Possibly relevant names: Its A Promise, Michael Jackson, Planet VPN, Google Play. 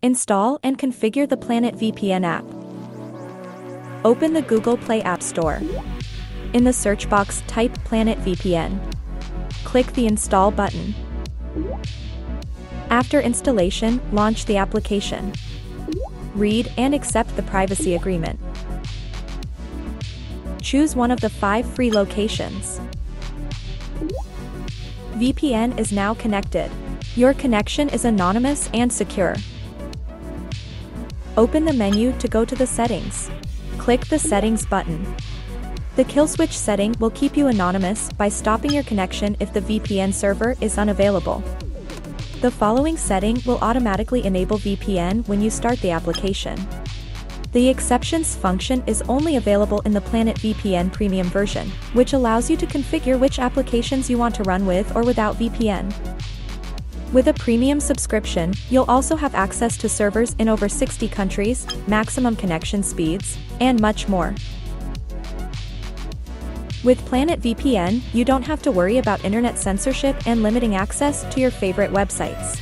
Install and configure the Planet VPN app. Open the Google Play App Store. In the search box, type Planet VPN. Click the Install button. After installation, launch the application. Read and accept the privacy agreement. Choose one of the 5 free locations. VPN is now connected. Your connection is anonymous and secure. Open the menu to go to the settings. Click the settings button. The kill switch setting will keep you anonymous by stopping your connection if the VPN server is unavailable. The following setting will automatically enable VPN when you start the application. The exceptions function is only available in the Planet VPN Premium version, which allows you to configure which applications you want to run with or without VPN. With a premium subscription, you'll also have access to servers in over 60 countries, maximum connection speeds, and much more. With Planet VPN, you don't have to worry about internet censorship and limiting access to your favorite websites.